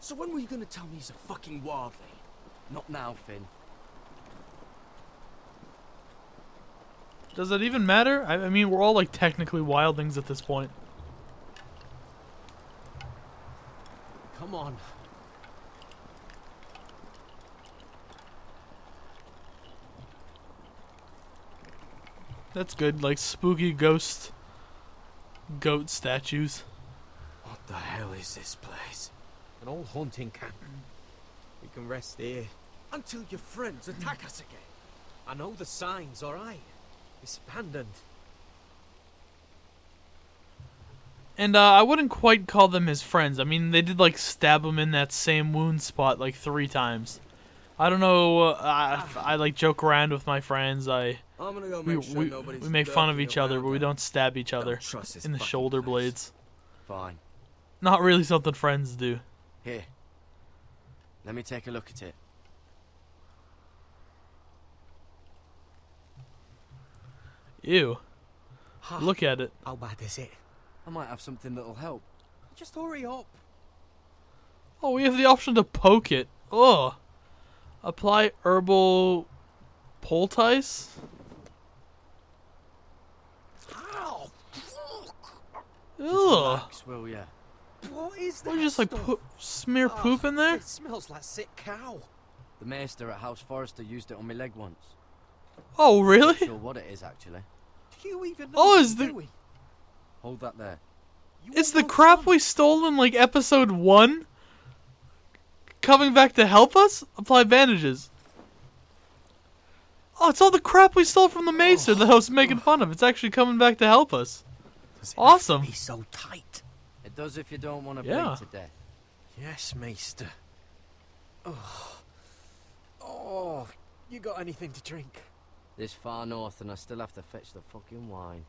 So when were you gonna tell me he's a fucking wildling? Not now, Finn. Does it even matter? I mean, we're all like technically wildlings at this point. Come on. That's good, like spooky ghost goat statues. What the hell is this place? An old haunting camp. We can rest here. Until your friends attack us again. I know the signs, alright. It's abandoned. And I wouldn't quite call them his friends. I mean, they did like stab him in that same wound spot like 3 times. I don't know, I like joke around with my friends, we make fun of each other, but we don't stab each other in the shoulder blades. Fine. Not really something friends do. Here, let me take a look at it. Ew. Look at it. How bad is it? I might have something that'll help. Just hurry up. Oh, we have the option to poke it. Ugh. Apply herbal poultice? Ow! Ugh. What is that? What, you just like smear poop in there? It smells like sick cow. The maester at House Forrester used it on my leg once. Oh, really? Not sure what it is actually. Do you even know? Oh, is the... Hold that there. It's the crap we stole in like episode 1. Coming back to help us? Apply bandages. Oh, it's all the crap we stole from the maester that I was making fun of. It's actually coming back to help us. Awesome. He's so tight. It does if you don't want to bleed to death. Yes, maester. Oh, you got anything to drink? This far north and I still have to fetch the fucking wine.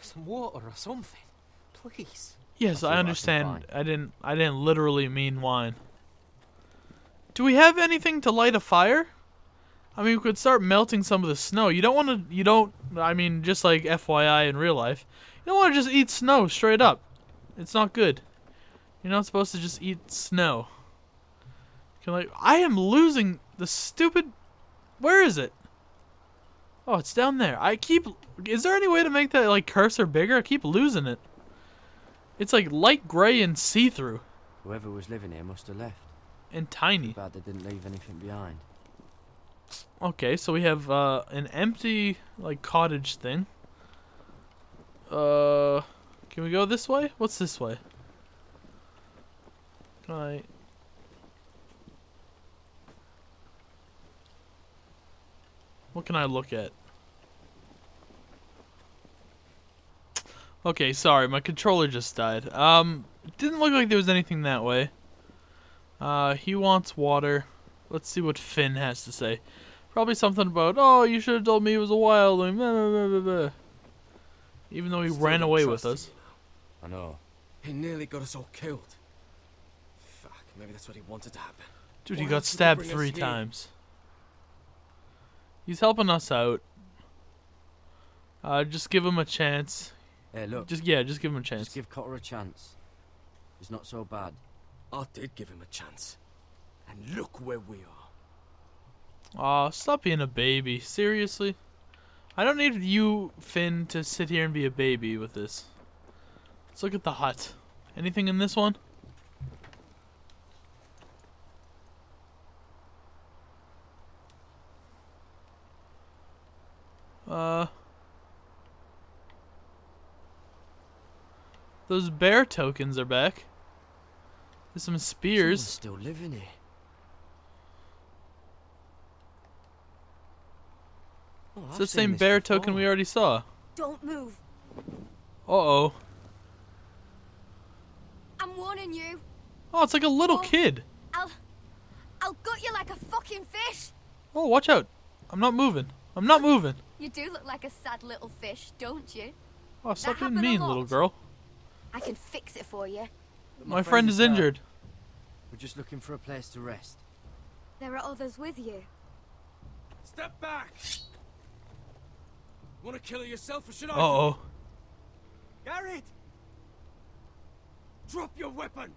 Some water or something, please. Yes, I understand. I didn't literally mean wine. Do we have anything to light a fire? I mean, we could start melting some of the snow. You don't want to, I mean, just like FYI in real life, you don't want to just eat snow straight up. It's not good. You're not supposed to just eat snow. I am losing the stupid, where is it? Oh, it's down there. Is there any way to make that like cursor bigger? I keep losing it. It's like light gray and see-through. Whoever was living here must have left. And tiny. Glad they didn't leave anything behind. Okay, so we have an empty like cottage thing. Can we go this way? What's this way? Can I... What can I look at? Okay, sorry, my controller just died. It didn't look like there was anything that way. He wants water. Let's see what Finn has to say. Probably something about, oh, you should have told me he was a wildling. Blah, blah, blah, blah, blah. Even though he ran away with us. I know. He nearly got us all killed. Fuck, maybe that's what he wanted to happen. Dude, he got stabbed 3 times. He's helping us out. Just give him a chance. Hey, look. Just give him a chance. Just give Cotter a chance. He's not so bad. I did give him a chance. And look where we are. Aw, stop being a baby. Seriously? I don't need you, Finn, to sit here and be a baby with this. Let's look at the hut. Anything in this one? Those bear tokens are back. There's some spears. Someone's still living here. Oh, it's the same bear token we already saw. Don't move. Uh-oh. I'm warning you. Oh, it's like a little kid. I'll gut you like a fucking fish. Oh, watch out. I'm not moving. I'm not moving. You do look like a sad little fish, don't you? Oh, stop being mean, little girl. I can fix it for you. My friend is injured. We're just looking for a place to rest. There are others with you. Step back! Want to kill her yourself or should I? Uh-oh. Garrett! Drop your weapon!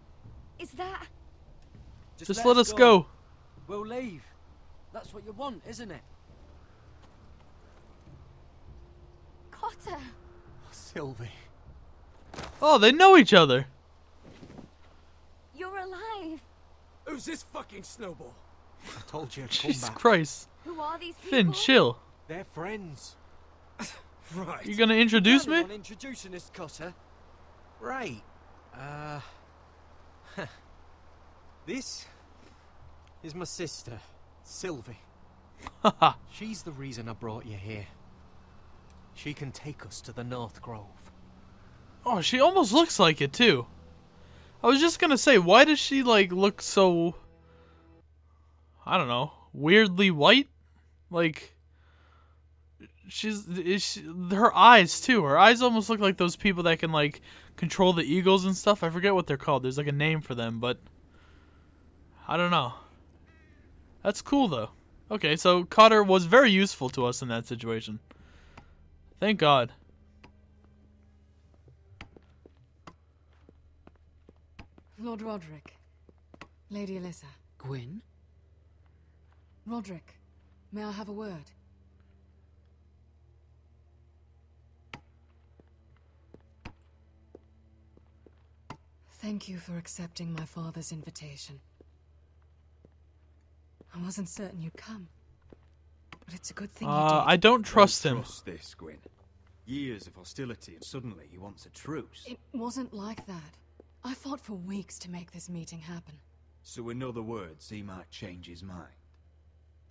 Is that... Just let us go. We'll leave. That's what you want, isn't it? Cotter. Sylvie. Oh, they know each other. You're alive. Who's this fucking snowball? I told you. Jesus Christ. Who are these people? Finn, chill. They're friends. Right. You're gonna introduce me? I'm introducing this Cotter. Right. This is my sister, Sylvie. She's the reason I brought you here. She can take us to the North Grove. Oh, she almost looks like it too. I was just gonna say, why does she like look so? I don't know. Weirdly white, like. Her eyes too. Her eyes almost look like those people that can like control the eagles and stuff. I forget what they're called. There's like a name for them, but I don't know. That's cool though. Okay, so Cotter was very useful to us in that situation. Thank God. Lord Rodrik, Lady Alyssa, Gwyn. Rodrik, may I have a word? Thank you for accepting my father's invitation. I wasn't certain you'd come, but it's a good thing you did. I don't trust him. Trust this, Gwyn. Years of hostility, and suddenly he wants a truce. It wasn't like that. I fought for weeks to make this meeting happen. So in other words, he might change his mind.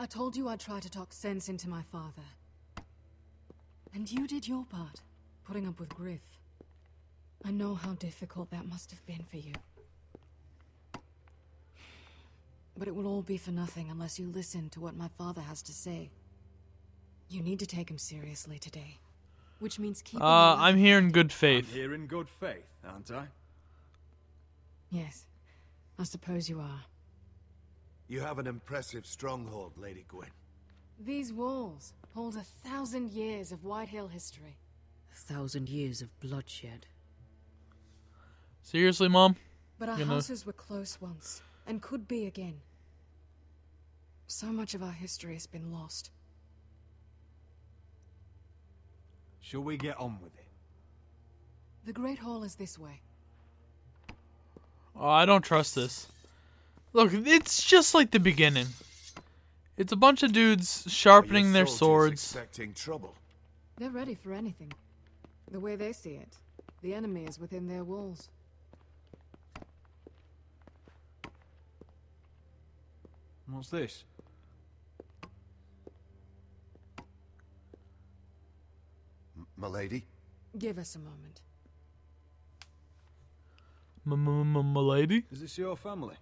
I told you I'd try to talk sense into my father. And you did your part, putting up with Gryff. I know how difficult that must have been for you. But it will all be for nothing unless you listen to what my father has to say. You need to take him seriously today. Which means keep... I'm here in good faith. I'm here in good faith, aren't I? Yes. I suppose you are. You have an impressive stronghold, Lady Gwyn. These walls hold 1,000 years of Whitehill history. 1,000 years of bloodshed. Seriously, Mom? But our houses were close once, and could be again. So much of our history has been lost. Shall we get on with it? The Great Hall is this way. Oh, I don't trust this. Look, it's just like the beginning. It's a bunch of dudes sharpening their swords. Expecting trouble. They're ready for anything. The way they see it, the enemy is within their walls. What's this? My lady? Give us a moment. My lady? Is this your family?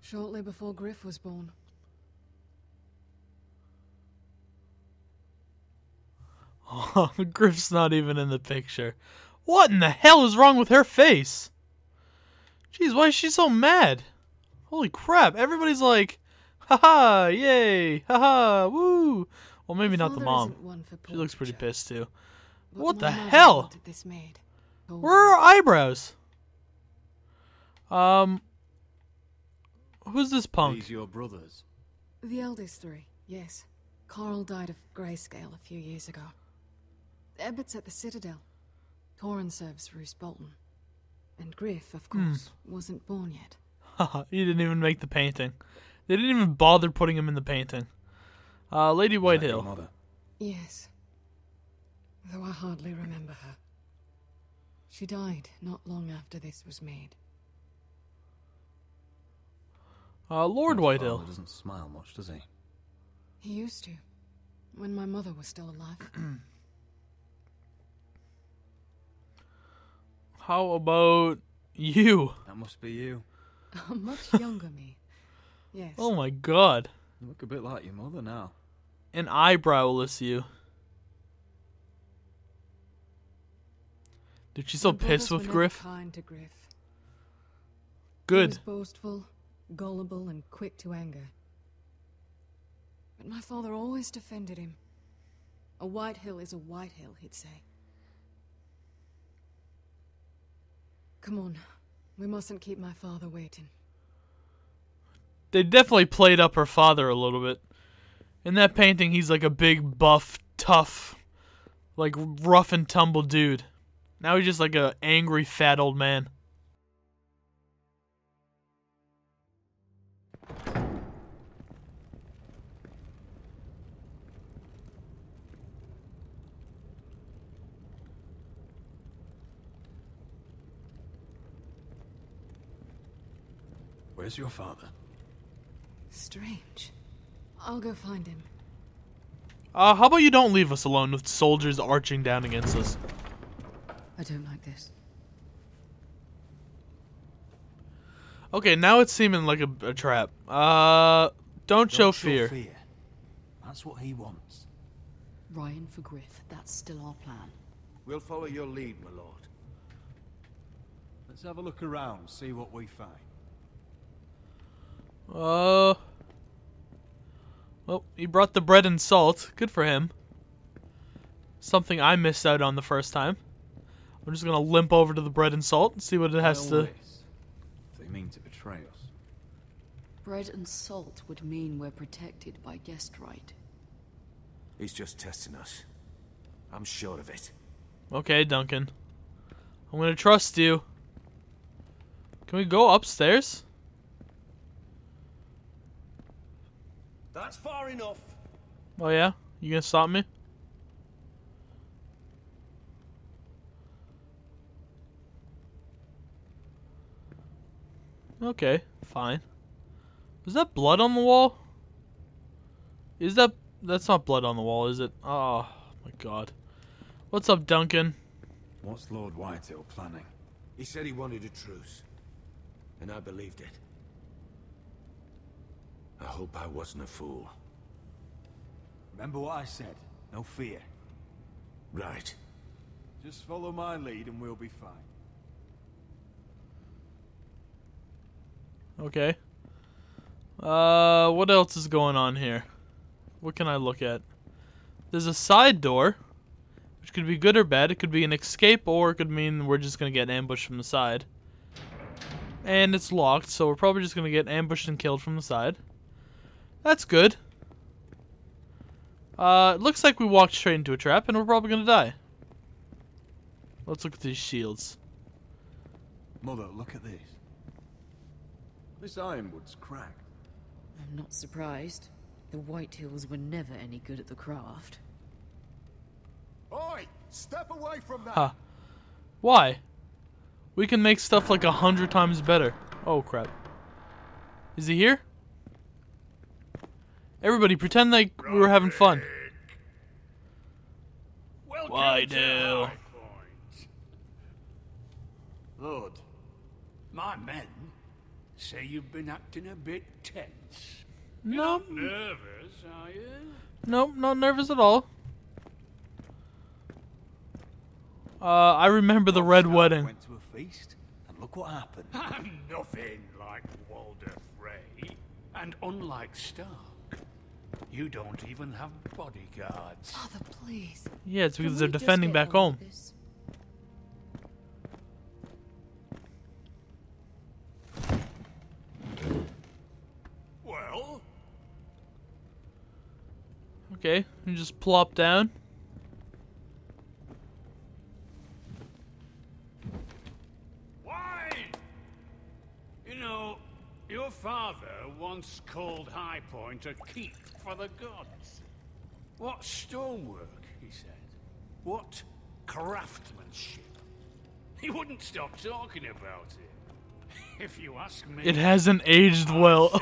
Shortly before Gryff was born. Oh, Griff's not even in the picture. What in the hell is wrong with her face? Jeez, why is she so mad? Holy crap, everybody's like, haha, yay, haha, woo. Well, maybe not the mom. She looks pretty pissed too. What the hell? Where are her eyebrows? Who's this punk? These your brothers? The eldest three, yes. Carl died of grayscale a few years ago. Ebbets at the Citadel. Torrhen serves Roose Bolton. And Gryff, of course, wasn't born yet. Haha, he didn't even make the painting. They didn't even bother putting him in the painting. Lady Whitehill. Yes. Though I hardly remember her. She died not long after this was made. Lord Whitehill. Doesn't smile much, does he? He used to, when my mother was still alive. How about you? That must be you. Much younger me. Yes. Oh my God. You look a bit like your mother now. An eyebrowless you. Dude, she's so pissed with Gryff. Kind to Gryff. Good. He was boastful, gullible, and quick to anger. But my father always defended him. A Whitehill is a Whitehill, he'd say. Come on. We mustn't keep my father waiting. They definitely played up her father a little bit. In that painting, he's like a big, buff, tough, like rough and tumble dude. Now he's just like an angry, fat old man. Where's your father? Strange. I'll go find him. How about you don't leave us alone with soldiers arching down against us? I don't like this. Okay, now it's seeming like a trap. Don't show fear. That's what he wants. Ryan for Gryff. That's still our plan. We'll follow your lead, my lord. Let's have a look around, see what we find. Well, he brought the bread and salt. Good for him. Something I missed out on the first time. I'm just gonna limp over to the bread and salt and see what it has to. They mean to betray us. Bread and salt would mean we're protected by Guestright. He's just testing us. I'm sure of it. Okay, Duncan. I'm gonna trust you. Can we go upstairs? That's far enough. Oh yeah? You gonna stop me? Okay, fine. Is that blood on the wall? Is that... That's not blood on the wall, is it? Oh, my God. What's up, Duncan? What's Lord Whitehill planning? He said he wanted a truce. And I believed it. I hope I wasn't a fool. Remember what I said. No fear. Right. Just follow my lead and we'll be fine. Okay. What else is going on here? What can I look at? There's a side door, which could be good or bad. It could be an escape, or it could mean we're just gonna get ambushed from the side. And it's locked, so we're probably just gonna get ambushed and killed from the side. That's good. It looks like we walked straight into a trap, and we're probably gonna die. Let's look at these shields. Mother, look at this. This ironwood's cracked. I'm not surprised. The Whitehills were never any good at the craft. Oi! Step away from that! Huh. Why? We can make stuff like 100 times better. Oh, crap. Is he here? Everybody, pretend like we were having fun. Welcome to High Point. Lord, my men say you've been acting a bit tense. No. Nope. Nervous, are you? Nope, not nervous at all. I remember the Red Wedding. Went to a feast, and look what happened. I'm nothing like Walder Frey, and unlike Stark, you don't even have bodyguards. Father, please. Yeah, it's because they're defending back home. Well? Okay, you just plop down. Why? You know, your father once called High Point a keep for the gods. What stonework, he said. What craftsmanship. He wouldn't stop talking about it. If you ask me, it hasn't aged well.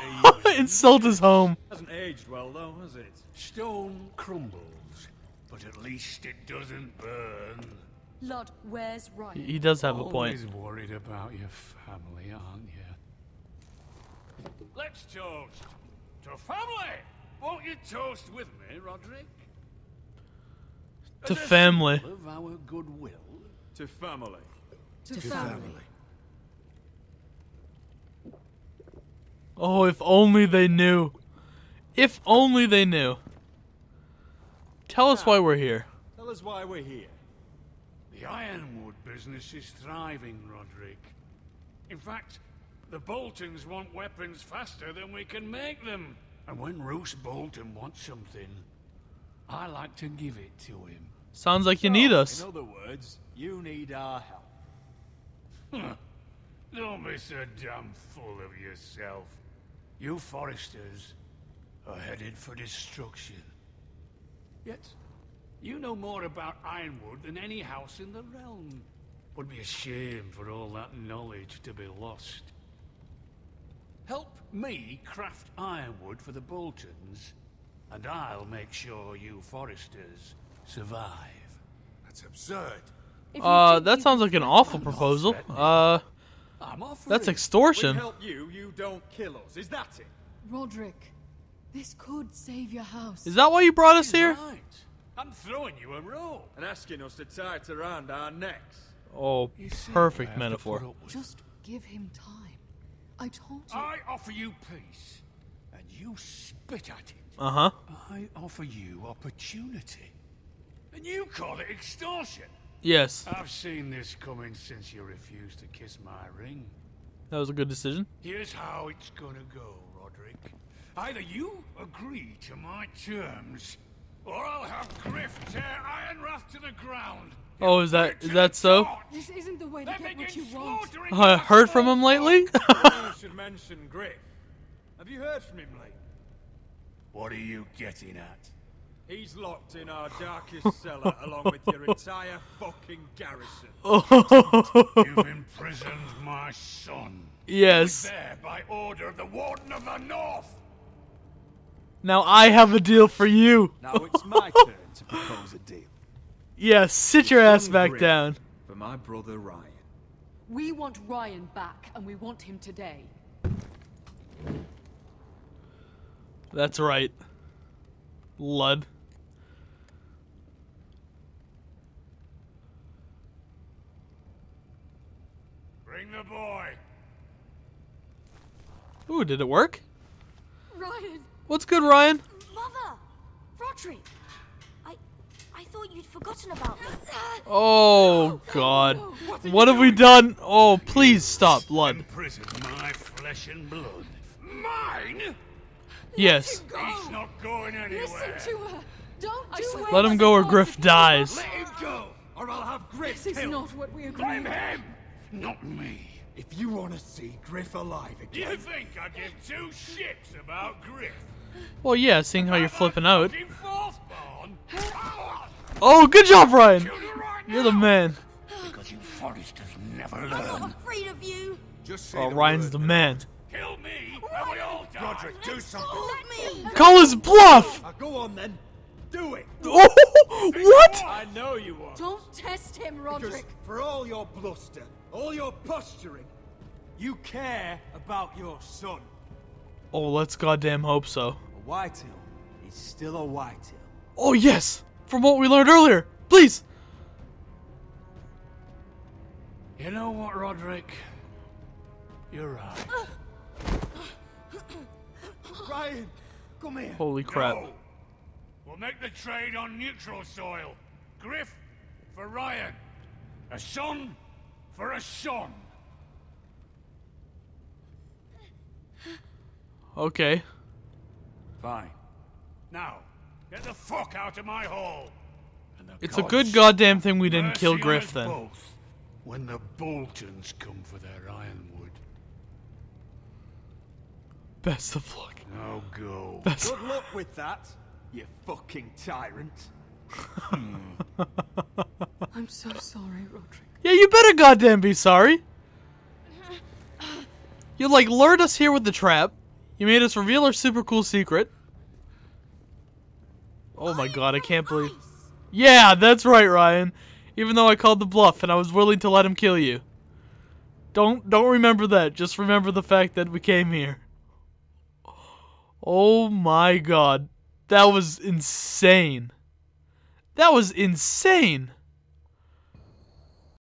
Insult is home. Hasn't aged well though, has it? Stone crumbles, but at least it doesn't burn. Lord, where's Ryan? He does have a point. Always worried about your family, aren't you? Let's toast to family. Won't you toast with me, Rodrik? To family. Of our goodwill. To family. To family. Oh, if only they knew. If only they knew. Tell us why we're here. Tell us why we're here. The ironwood business is thriving, Rodrik. In fact, The Boltons want weapons faster than we can make them. And when Roose Bolton wants something, I like to give it to him. Sounds like you need us. In other words, you need our help. Huh. Don't be so damn full of yourself. You Forresters are headed for destruction. Yet, you know more about Ironwood than any house in the realm. Would be a shame for all that knowledge to be lost. Help me craft Ironwood for the Boltons, and I'll make sure you Forresters survive. That's absurd. That sounds like an awful proposal. That's extortion. We help you, you don't kill us. Is that it? Rodrik, this could save your house. Is that why you brought us here? Right. I'm throwing you a rope and asking us to tie it around our necks. Oh, perfect metaphor. Just give him time. I told you. I offer you peace, and you spit at it. Uh-huh. I offer you opportunity, and you call it extortion. Yes. I've seen this coming since you refused to kiss my ring. That was a good decision. Here's how it's gonna go, Rodrik. Either you agree to my terms, or I'll have Gryff tear Ironrath to the ground. Oh, is that so? This isn't the way to get what you want. I heard from him lately. You should mention Gryff. Have you heard from him lately? What are you getting at? He's locked in our darkest cellar along with your entire fucking garrison. You've imprisoned my son. Yes. There by order of the Warden of the North. Now I have a deal for you. Now it's my turn to propose a deal. Yeah, sit your ass back down. For my brother Ryon. We want Ryon back, and we want him today. That's right. Lud. Bring the boy. Ooh, did it work? Ryon. What's good, Ryon? Mother, Rodrik. I thought you'd forgotten about me. Oh God! What have we done? Oh, please stop, blood. Imprison my flesh and blood. Mine? Yes. He's not going anywhere. Listen to her. Don't do it. Let him go, or Gryff dies. Let him go, or I'll have Gryff killed. This is not what we agreed. Blame him, not me. If you want to see Gryff alive again, you think I give two shits about Gryff? Well, yeah, seeing how you're flipping out. Oh, good job, Ryon! You're the man. Because you Forresters never learn. I'm not afraid of you. Oh, Ryan's the man. Kill me, and we all die. Rodrik, do something. Let me. Call his bluff. Go on then. Do it. Oh, what? I know you are. Don't test him, Rodrik. Because for all your bluster, all your posturing, you care about your son. Oh, let's goddamn hope so. A Whitehill is still a Whitehill. Oh yes, from what we learned earlier. Please. You know what, Rodrik? You're right. Ryon, come here. Holy crap. No. We'll make the trade on neutral soil. Gryff for Ryon. A son for a son. Okay. Fine. Now, get the fuck out of my hall. It's a good goddamn thing we didn't kill Gryff then. Both when the Boltons come for their Ironwood. Best of luck. No go. Good luck with that, you fucking tyrant. I'm so sorry, Rodrik. Yeah, you better goddamn be sorry. You like lured us here with the trap. You made us reveal our super cool secret. Oh my God, I can't believe. Yeah, that's right, Ryon. Even though I called the bluff and I was willing to let him kill you. Don't remember that. Just remember the fact that we came here. Oh my God. That was insane. That was insane.